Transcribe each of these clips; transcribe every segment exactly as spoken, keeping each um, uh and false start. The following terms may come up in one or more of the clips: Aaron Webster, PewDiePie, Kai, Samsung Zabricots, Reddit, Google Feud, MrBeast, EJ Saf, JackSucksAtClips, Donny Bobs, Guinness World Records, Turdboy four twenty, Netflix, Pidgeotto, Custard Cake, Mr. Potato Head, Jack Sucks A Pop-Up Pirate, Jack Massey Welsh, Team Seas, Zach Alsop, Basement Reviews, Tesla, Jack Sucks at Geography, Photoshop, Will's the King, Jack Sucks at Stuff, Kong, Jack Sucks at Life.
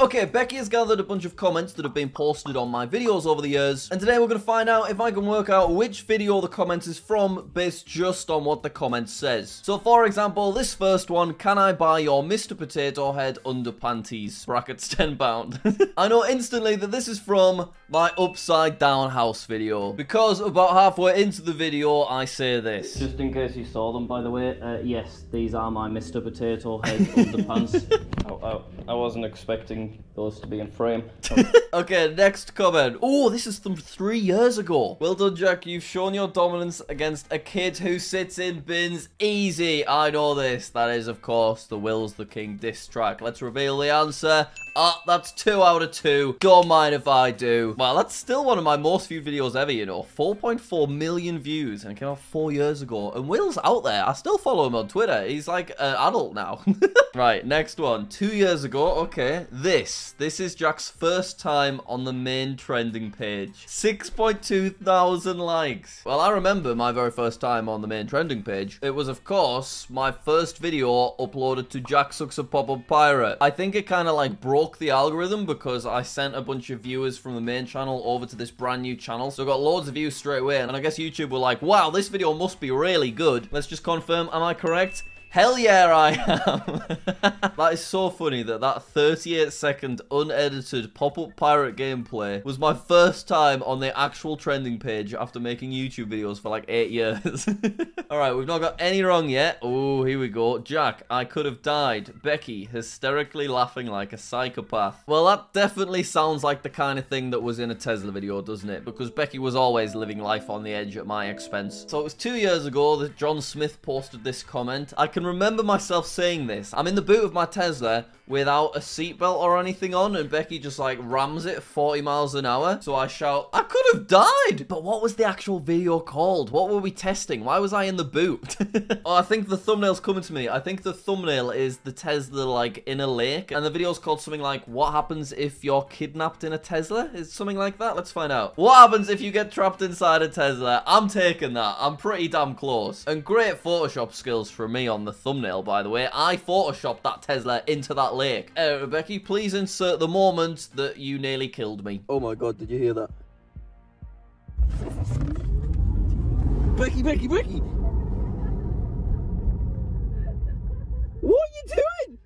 Okay, Becky has gathered a bunch of comments that have been posted on my videos over the years, and today we're going to find out if I can work out which video the comment is from based just on what the comment says. So for example, this first one, can I buy your Mister Potato Head underpanties? Brackets ten pound. I know instantly that this is from my upside down house video, because about halfway into the video I say this. Just in case you saw them, by the way, uh, yes, these are my Mister Potato Head underpants. Oh, I, I wasn't expecting those to be in frame. Okay, next comment. Oh, this is from three years ago. Well done, Jack. You've shown your dominance against a kid who sits in bins. Easy. I know this. That is, of course, the Will's the King diss track. Let's reveal the answer. Ah, that's two out of two. Don't mind if I do. Wow, that's still one of my most viewed videos ever, you know. four point four million views, and it came out four years ago. And Will's out there. I still follow him on Twitter. He's like an adult now. Right, next one. Two years ago. Okay, this. This. This is Jack's first time on the main trending page. six point two thousand likes. Well, I remember my very first time on the main trending page. It was, of course, my first video uploaded to Jack Sucks a Pop-Up Pirate. I think it kind of like broke the algorithm because I sent a bunch of viewers from the main channel over to this brand new channel. So I got loads of views straight away. And I guess YouTube were like, wow, this video must be really good. Let's just confirm, am I correct? Hell yeah, I am. That is so funny that that thirty-eight second unedited pop-up pirate gameplay was my first time on the actual trending page after making YouTube videos for like eight years. All right, we've not got any wrong yet. Oh, here we go. Jack, I could have died. Becky, hysterically laughing like a psychopath. Well, that definitely sounds like the kind of thing that was in a Tesla video, doesn't it? Because Becky was always living life on the edge at my expense. So it was two years ago that John Smith posted this comment. I can remember myself saying this. I'm in the boot of my Tesla without a seatbelt or anything on, and Becky just like rams it forty miles an hour. So I shout, I could have died. But what was the actual video called? What were we testing? Why was I in the boot? Oh, I think the thumbnail's coming to me. I think the thumbnail is the Tesla like in a lake, and the video's called something like, what happens if you're kidnapped in a Tesla? Is something like that? Let's find out. What happens if you get trapped inside a Tesla? I'm taking that. I'm pretty damn close. And great Photoshop skills from me on the thumbnail, by the way. I photoshopped that Tesla into that lake. Uh, Becky, please insert the moment that you nearly killed me. Oh my god, did you hear that? Becky, Becky, Becky! What are you doing?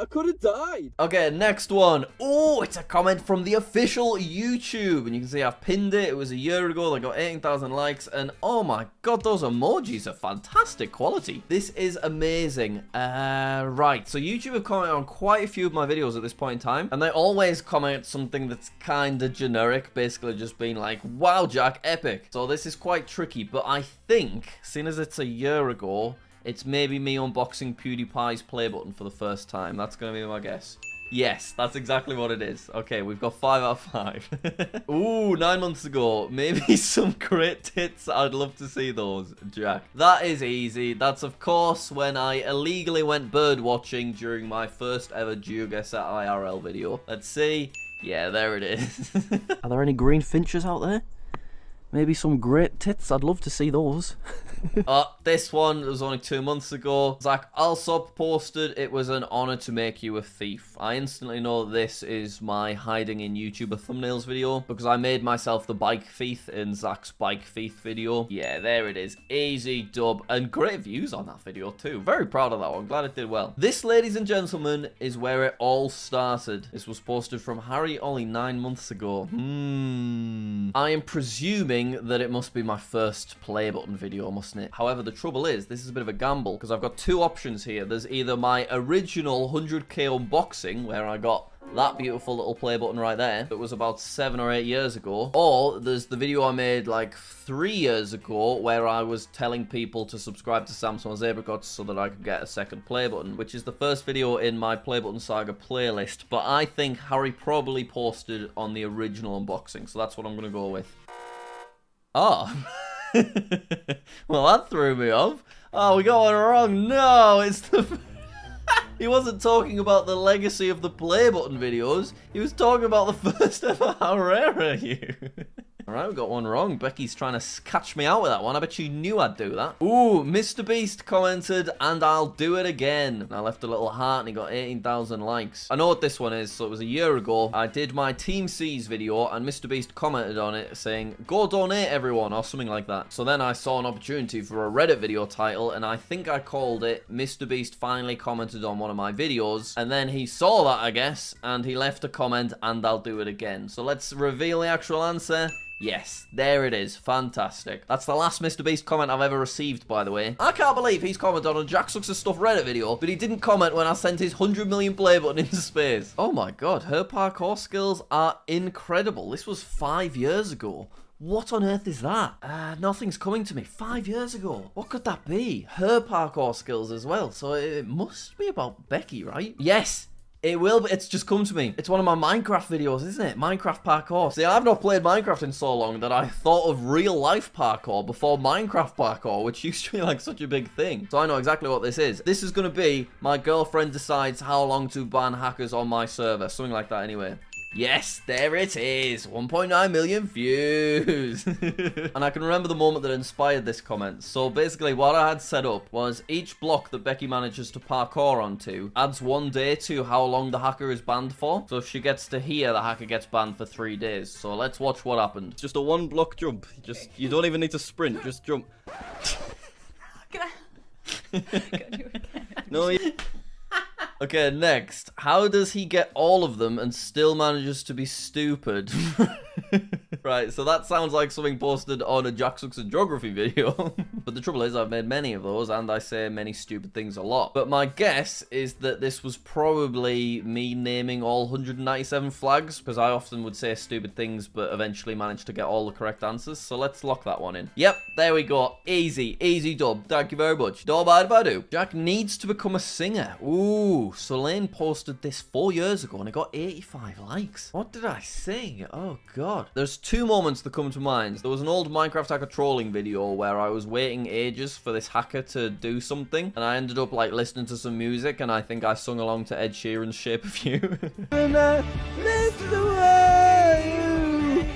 I could have died. Okay, next one. Oh, it's a comment from the official YouTube. And you can see I've pinned it. It was a year ago. They got eighteen thousand likes. And oh my god, those emojis are fantastic quality. This is amazing. Uh, right. So YouTube have commented on quite a few of my videos at this point in time. And they always comment something that's kind of generic. Basically just being like, wow, Jack, epic. So this is quite tricky. But I think, seeing as it's a year ago, it's maybe me unboxing PewDiePie's play button for the first time. That's going to be my guess. Yes, that's exactly what it is. Okay, we've got five out of five. Ooh, nine months ago. Maybe some great tits. I'd love to see those, Jack. That is easy. That's, of course, when I illegally went bird watching during my first ever GeoGuessr I R L video. Let's see. Yeah, there it is. Are there any green finches out there? Maybe some great tits. I'd love to see those. uh, this one was only two months ago. Zach Alsop posted, it was an honor to make you a thief. I instantly know this is my hiding in YouTuber thumbnails video because I made myself the bike thief in Zach's bike thief video. Yeah, there it is. Easy dub. And great views on that video too. Very proud of that one. Glad it did well. This, ladies and gentlemen, is where it all started. This was posted from Harry Ollie nine months ago. Hmm. I am presuming that it must be my first play button video, mustn't it? However, the trouble is, this is a bit of a gamble because I've got two options here. There's either my original one hundred K unboxing, where I got that beautiful little play button right there that was about seven or eight years ago, or there's the video I made like three years ago where I was telling people to subscribe to Samsung Zabricots so that I could get a second play button, which is the first video in my play button saga playlist. But I think Harry probably posted on the original unboxing, so that's what I'm gonna go with. Oh, well, that threw me off. Oh, we got one wrong. No, it's the... He wasn't talking about the legacy of the play button videos. He was talking about the first ever How Rare Are You? Alright, we got one wrong. Becky's trying to catch me out with that one. I bet she knew I'd do that. Ooh, MrBeast commented, and I'll do it again. And I left a little heart and he got eighteen thousand likes. I know what this one is, so it was a year ago. I did my Team Seas video and MrBeast commented on it saying, go donate everyone, or something like that. So then I saw an opportunity for a Reddit video title and I think I called it, MrBeast finally commented on one of my videos. And then he saw that, I guess, and he left a comment, and I'll do it again. So let's reveal the actual answer. Yes, there it is. Fantastic. That's the last MrBeast comment I've ever received, by the way. I can't believe he's commented on a Jack Sucks at Stuff Reddit video, but he didn't comment when I sent his one hundred million play button into space. Oh my god, her parkour skills are incredible. This was five years ago. What on earth is that? Uh, nothing's coming to me. Five years ago. What could that be? Her parkour skills as well, so it must be about Becky, right? Yes! It will, but it's just come to me. It's one of my Minecraft videos, isn't it? Minecraft parkour. See, I've not played Minecraft in so long that I thought of real-life parkour before Minecraft parkour, which used to be, like, such a big thing. So I know exactly what this is. This is going to be my girlfriend decides how long to ban hackers on my server. Something like that, anyway. Yes, there it is. one point nine million views. And I can remember the moment that inspired this comment. So basically what I had set up was each block that Becky manages to parkour onto adds one day to how long the hacker is banned for. So if she gets to here, the hacker gets banned for three days. So let's watch what happened. Just a one block jump. Just, you don't even need to sprint, just jump. Can I... Can I do it again? No, you... Okay, next. How does he get all of them and still manages to be stupid? Right, so that sounds like something posted on a Jack Sucks at Geography video. But the trouble is I've made many of those and I say many stupid things a lot. But my guess is that this was probably me naming all one hundred ninety-seven flags, because I often would say stupid things but eventually managed to get all the correct answers. So let's lock that one in. Yep, there we go. Easy, easy dub. Thank you very much. Don't mind if I do. Jack needs to become a singer. Ooh, Selene posted this four years ago and it got eighty-five likes. What did I sing? Oh god. There's two moments that come to mind. There was an old Minecraft hacker trolling video where I was waiting ages for this hacker to do something and I ended up like listening to some music and I think I sung along to Ed Sheeran's Shape of You. And I miss the way you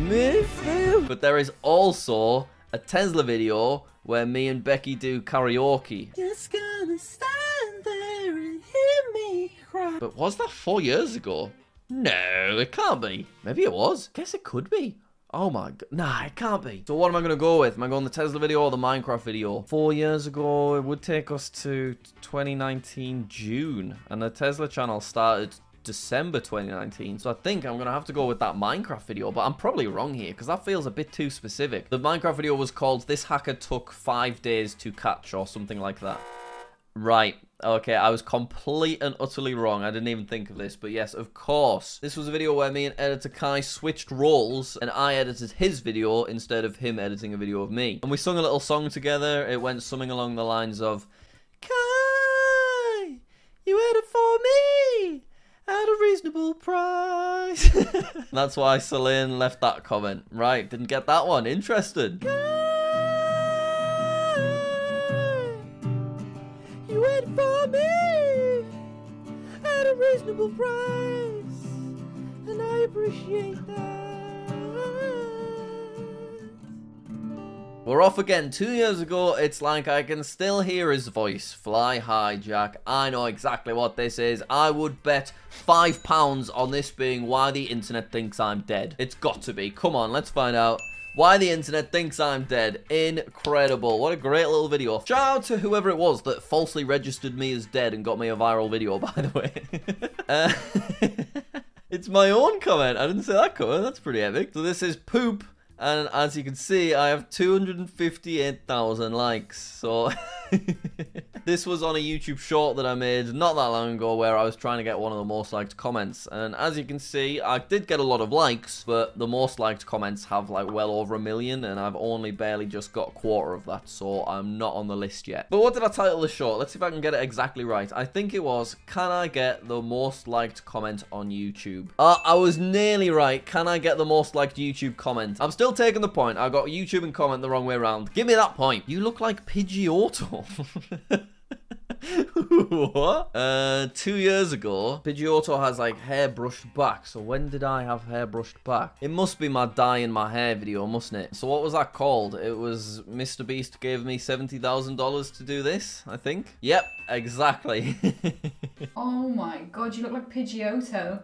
miss you. But there is also a Tesla video where me and Becky do karaoke. Just gonna stand there and hear me cry. But was that four years ago? No, it can't be. Maybe it was. Guess it could be. Oh my god. Nah, it can't be. So what am I going to go with? Am I going the Tesla video or the Minecraft video? Four years ago, it would take us to twenty nineteen June. And the Tesla channel started December twenty nineteen. So I think I'm going to have to go with that Minecraft video, but I'm probably wrong here because that feels a bit too specific. The Minecraft video was called This Hacker Took Five Days to Catch or something like that. Right. Okay, I was complete and utterly wrong. I didn't even think of this, but yes, of course. This was a video where me and editor Kai switched roles, and I edited his video instead of him editing a video of me. And we sung a little song together. It went something along the lines of, Kai, you waited for me at a reasonable price. That's why Celine left that comment. Right, didn't get that one. Interested. Kai. Reasonable price, and I appreciate that. We're off again. Two years ago, it's like I can still hear his voice. Fly high, Jack. I know exactly what this is. I would bet five pounds on this being Why the Internet Thinks I'm Dead. It's got to be. Come on, let's find out. Why the Internet Thinks I'm Dead. Incredible. What a great little video. Shout out to whoever it was that falsely registered me as dead and got me a viral video, by the way. uh, it's my own comment. I didn't say that comment. That's pretty epic. So this is poop. And as you can see, I have two hundred fifty-eight thousand likes. So... This was on a YouTube short that I made not that long ago where I was trying to get one of the most liked comments. And as you can see, I did get a lot of likes, but the most liked comments have like well over a million and I've only barely just got a quarter of that, so I'm not on the list yet. But what did I title the short? Let's see if I can get it exactly right. I think it was, can I get the most liked comment on YouTube? Uh, I was nearly right. Can I get the most liked YouTube comment? I'm still taking the point. I got YouTube and comment the wrong way around. Give me that point. You look like Pidgeotto. What? Uh, two years ago, Pidgeotto has like hair brushed back. So when did I have hair brushed back? It must be my dye in my hair video, mustn't it? So what was that called? It was MrBeast gave me seventy thousand dollars to do this, I think. Yep, exactly. Oh my God, you look like Pidgeotto.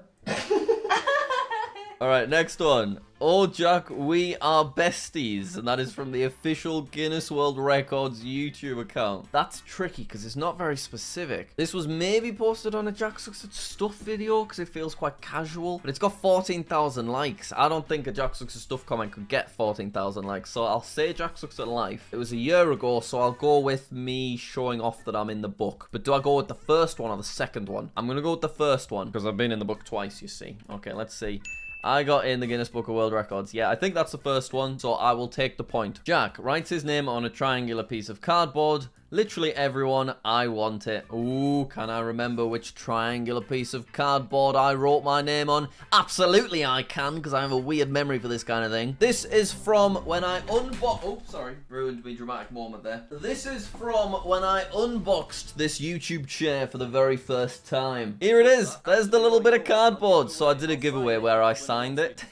All right, next one. Oh, Jack, we are besties. And that is from the official Guinness World Records YouTube account. That's tricky because it's not very specific. This was maybe posted on a Jack Sucks at Stuff video because it feels quite casual. But it's got fourteen thousand likes. I don't think a Jack Sucks at Stuff comment could get fourteen thousand likes. So I'll say Jack Sucks at Life. It was a year ago, so I'll go with me showing off that I'm in the book. But do I go with the first one or the second one? I'm going to go with the first one because I've been in the book twice, you see. Okay, let's see. I got in the Guinness Book of World Records. Yeah, I think that's the first one, so I will take the point. Jack writes his name on a triangular piece of cardboard. Literally everyone, I want it. Ooh, can I remember which triangular piece of cardboard I wrote my name on? Absolutely I can, because I have a weird memory for this kind of thing. This is from when I unboxed... Oh, sorry. Ruined me dramatic moment there. This is from when I unboxed this YouTube chair for the very first time. Here it is. There's the little bit of cardboard. So I did a giveaway where I signed it.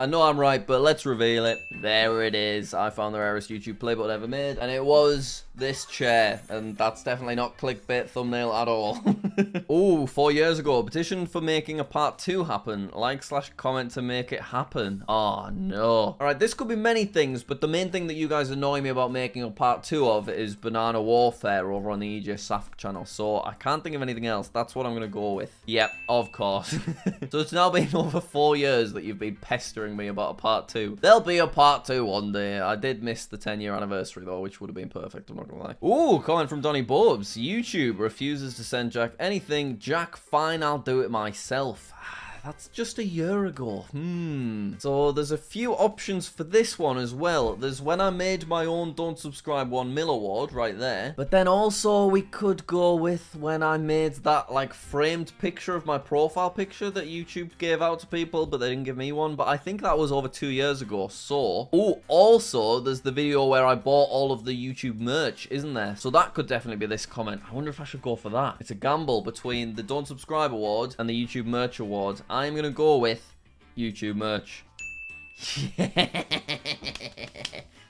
I know I'm right, but let's reveal it. There it is. I found the rarest YouTube play button ever made, and it was this chair, and that's definitely not clickbait thumbnail at all. Ooh, four years ago, petition for making a part two happen. Like slash comment to make it happen. Oh no. Alright, this could be many things, but the main thing that you guys annoy me about making a part two of is Banana Warfare over on the E J Saf channel, so I can't think of anything else. That's what I'm gonna go with. Yep, of course. So it's now been over four years that you've been pestering me about a part two. There'll be a part two one day. I did miss the ten year anniversary though, which would have been perfect, I'm not gonna lie. Ooh, comment from Donny Bobs. YouTube refuses to send Jack anything. Jack, fine, I'll do it myself. That's just a year ago. Hmm. So there's a few options for this one as well. There's when I made my own Don't Subscribe one mil award right there. But then also we could go with when I made that like framed picture of my profile picture that YouTube gave out to people, but they didn't give me one. But I think that was over two years ago. So, oh, also there's the video where I bought all of the YouTube merch, isn't there? So that could definitely be this comment. I wonder if I should go for that. It's a gamble between the Don't Subscribe award and the YouTube merch award. I'm gonna go with YouTube merch.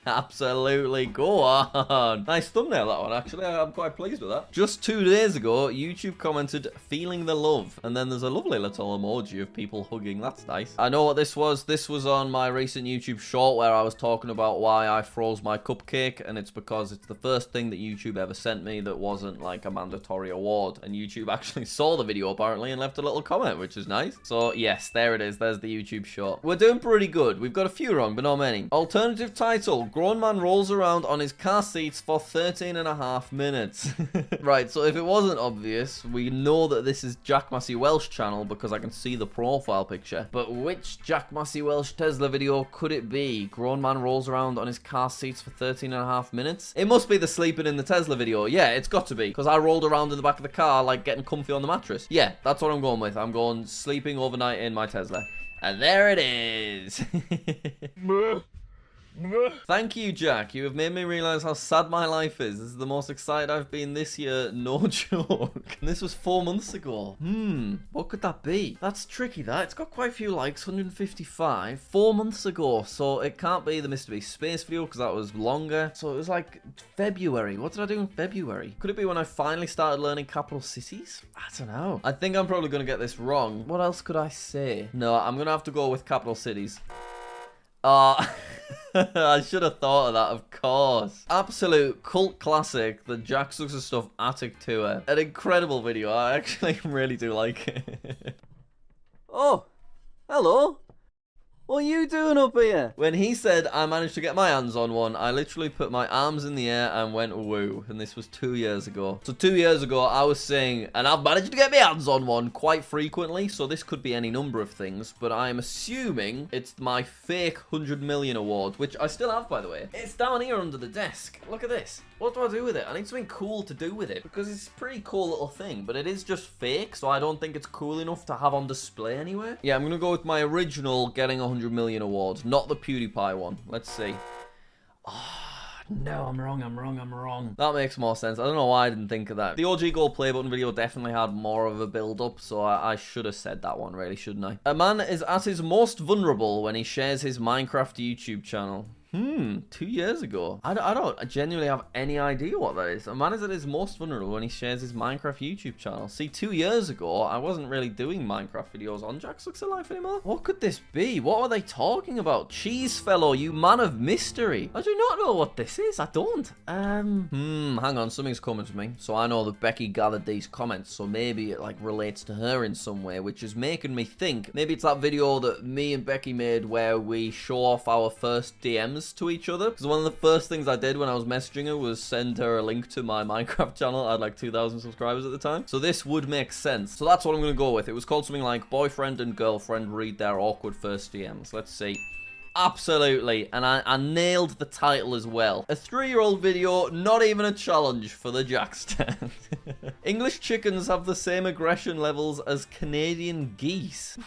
Absolutely, go on. Nice thumbnail, that one, actually. I'm quite pleased with that. Just two days ago, YouTube commented, feeling the love. And then there's a lovely little emoji of people hugging. That's nice. I know what this was. This was on my recent YouTube short where I was talking about why I froze my cupcake. And it's because it's the first thing that YouTube ever sent me that wasn't like a mandatory award. And YouTube actually saw the video, apparently, and left a little comment, which is nice. So, yes, there it is. There's the YouTube short. We're doing pretty good. We've got a few wrong, but not many. Alternative title. Grown man rolls around on his car seats for thirteen and a half minutes. Right, so if it wasn't obvious, we know that this is Jack Massey Welsh channel because I can see the profile picture. But which Jack Massey Welsh Tesla video could it be? Grown man rolls around on his car seats for thirteen and a half minutes? It must be the sleeping in the Tesla video. Yeah, it's got to be because I rolled around in the back of the car like getting comfy on the mattress. Yeah, that's what I'm going with. I'm going sleeping overnight in my Tesla. And there it is. Thank you, Jack. You have made me realize how sad my life is. This is the most excited I've been this year, no joke. And this was four months ago. Hmm, what could that be? That's tricky, that. It's got quite a few likes, one hundred fifty-five. Four months ago, so it can't be the MrBeast Space video because that was longer. So it was like February. What did I do in February? Could it be when I finally started learning capital cities? I don't know. I think I'm probably going to get this wrong. What else could I say? No, I'm going to have to go with capital cities. Uh... I should have thought of that, of course. Absolute cult classic, the Jack Sucks at Stuff Attic Tour. An incredible video. I actually really do like it. Oh, hello. What are you doing up here? When he said I managed to get my hands on one, I literally put my arms in the air and went woo. And this was two years ago. So two years ago, I was saying, and I've managed to get my hands on one quite frequently. So this could be any number of things, but I'm assuming it's my fake one hundred million award, which I still have, by the way. It's down here under the desk. Look at this. What do I do with it? I need something cool to do with it because it's a pretty cool little thing, but it is just fake. So I don't think it's cool enough to have on display anywhere. Yeah, I'm going to go with my original getting one hundred million award, not the PewDiePie one. Let's see. Oh, no, I'm wrong, I'm wrong, I'm wrong. That makes more sense. I don't know why I didn't think of that. The O G gold play button video definitely had more of a build-up, so I, I should have said that one, really, shouldn't I? A man is at his most vulnerable when he shares his Minecraft YouTube channel. Hmm, two years ago. I, I don't genuinely have any idea what that is. A man is at his most vulnerable when he shares his Minecraft YouTube channel. See, two years ago, I wasn't really doing Minecraft videos on Jack Sucks at Life anymore. What could this be? What are they talking about? Cheese fellow, you man of mystery. I do not know what this is. I don't. Um, hmm, hang on. Something's coming to me. So I know that Becky gathered these comments, so maybe it, like, relates to her in some way, which is making me think. Maybe it's that video that me and Becky made where we show off our first D Ms to each other, because one of the first things I did when I was messaging her was send her a link to my Minecraft channel. I had like two thousand subscribers at the time, so this would make sense. So that's what I'm gonna go with. It was called something like boyfriend and girlfriend read their awkward first D Ms. Let's see. Absolutely, and I, I nailed the title as well. A three-year-old video, not even a challenge for the Jack stand. English chickens have the same aggression levels as Canadian geese.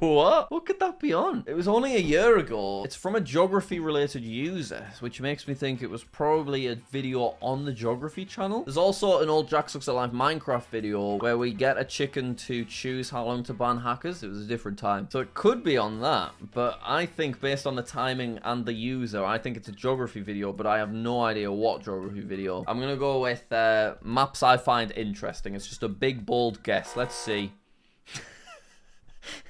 What? What could that be on? It was only a year ago. It's from a geography-related user, which makes me think it was probably a video on the Geography channel. There's also an old Jack Sucks at Life Minecraft video where we get a chicken to choose how long to ban hackers. It was a different time, so it could be on that, but I think based Based on the timing and the user, I think it's a geography video, but I have no idea what geography video. I'm gonna go with uh, maps I find interesting. It's just a big, bold guess. Let's see.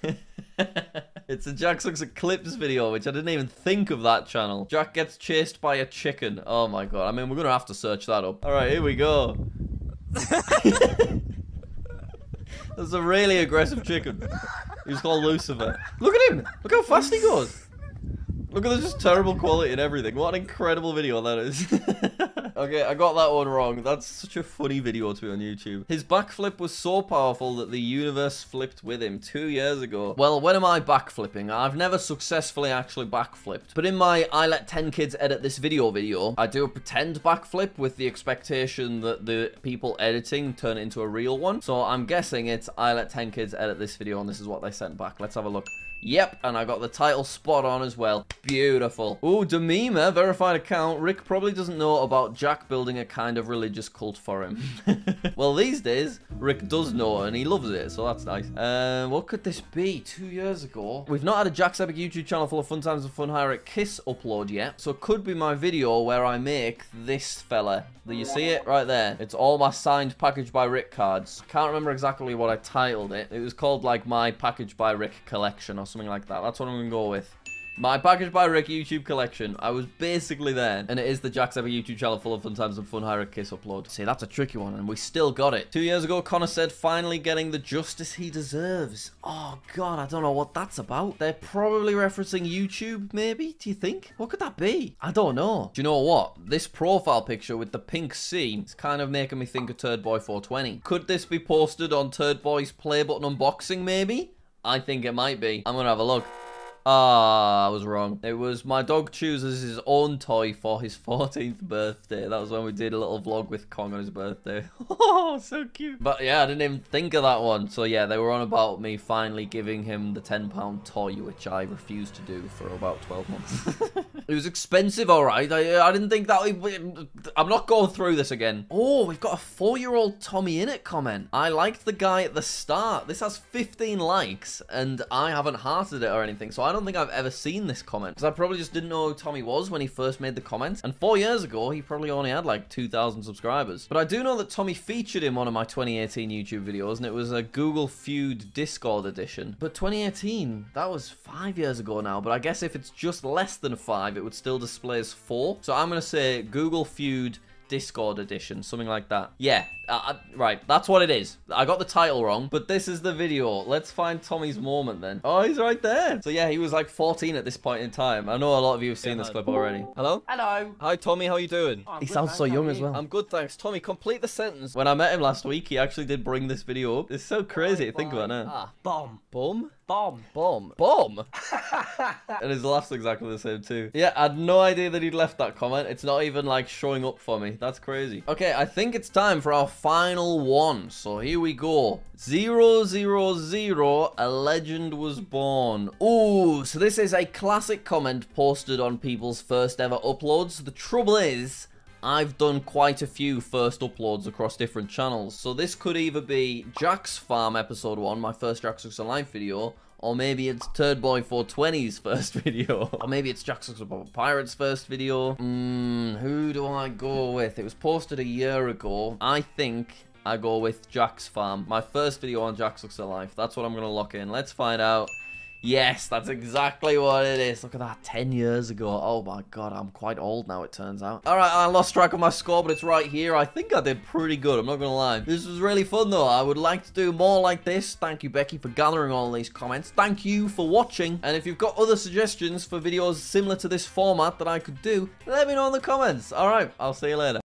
It's a Jack Sucks at Clips video, which I didn't even think of that channel. Jack gets chased by a chicken. Oh my god. I mean, we're gonna have to search that up. All right, here we go. That's a really aggressive chicken. He was called Lucifer. Look at him! Look how fast he goes! Look at the just terrible quality and everything. What an incredible video that is. Okay, I got that one wrong. That's such a funny video to be on YouTube. His backflip was so powerful that the universe flipped with him two years ago. Well, when am I backflipping? I've never successfully actually backflipped. But in my I let ten kids edit this video video, I do a pretend backflip with the expectation that the people editing turn it into a real one. So I'm guessing it's I let ten kids edit this video and this is what they sent back. Let's have a look. Yep, and I got the title spot on as well. Beautiful. Ooh, Demima, verified account. Rick probably doesn't know about Jack building a kind of religious cult for him. Well, these days, Rick does know and he loves it, so that's nice. Uh, what could this be? Two years ago. We've not had a Jack's Epic YouTube channel full of fun times and fun hire at Kiss upload yet, so it could be my video where I make this fella. Do you see it? Right there. It's all my signed package by Rick cards. Can't remember exactly what I titled it. It was called, like, My Package by Rick Collection or something. Something like that. That's what I'm gonna go with. My Package by Rick YouTube collection. I was basically there. And it is the Jack's Epic YouTube channel full of fun times and fun hire at Kiss upload. See, that's a tricky one, and we still got it. Two years ago, Connor said, finally getting the justice he deserves. Oh, God, I don't know what that's about. They're probably referencing YouTube, maybe? Do you think? What could that be? I don't know. Do you know what? This profile picture with the pink scene is kind of making me think of Turdboy four twenty. Could this be posted on Turdboy's play button unboxing, maybe? I think it might be. I'm gonna have a look. Ah, I was wrong. It was my dog chooses his own toy for his fourteenth birthday. That was when we did a little vlog with Kong on his birthday. Oh, so cute. But yeah, I didn't even think of that one. So yeah, they were on about me finally giving him the ten pound toy, which I refused to do for about twelve months. It was expensive, all right. I, I didn't think that would... I'm not going through this again. Oh, we've got a four-year-old Tommy in it comment. I liked the guy at the start. This has fifteen likes, and I haven't hearted it or anything, so I I don't think I've ever seen this comment, because I probably just didn't know who Tommy was when he first made the comment, and four years ago he probably only had like two thousand subscribers. But I do know that Tommy featured in one of my twenty eighteen YouTube videos, and it was a Google Feud Discord edition. But twenty eighteen, that was five years ago now, but I guess if it's just less than five, it would still display as four. So I'm gonna say Google Feud Discord edition, something like that. Yeah, uh, right, that's what it is. I got the title wrong, but this is the video. Let's find Tommy's moment then. Oh, he's right there. So yeah, he was like fourteen at this point in time. I know a lot of you have seen yeah, this clip already. Hello? Hello. Hi, Tommy, how are you doing? Oh, he good, sounds thanks, so young as well. I'm good, thanks. Tommy, complete the sentence. When I met him last week, he actually did bring this video up. It's so crazy oh, to think about now. Ah, bomb. Bomb? Bomb. Bomb. Bomb. And his laugh's exactly the same too. Yeah, I had no idea that he'd left that comment. It's not even like showing up for me. That's crazy. Okay, I think it's time for our final one. So here we go. Zero, zero, zero. A legend was born. Ooh, so this is a classic comment posted on people's first ever uploads. The trouble is, I've done quite a few first uploads across different channels. So this could either be Jack's Farm episode one, my first Jack Sucks at Life video, or maybe it's Turdboy four twenty's first video. Or maybe it's Jack Sucks A Pop-Up Pirate's first video. Mm, who do I go with? It was posted a year ago. I think I go with Jack's Farm. My first video on Jack Sucks at Life. That's what I'm gonna lock in. Let's find out. Yes, that's exactly what it is. Look at that, ten years ago. Oh my God, I'm quite old now, it turns out. All right, I lost track of my score, but it's right here. I think I did pretty good, I'm not gonna lie. This was really fun though. I would like to do more like this. Thank you, Becky, for gathering all these comments. Thank you for watching. And if you've got other suggestions for videos similar to this format that I could do, let me know in the comments. All right, I'll see you later.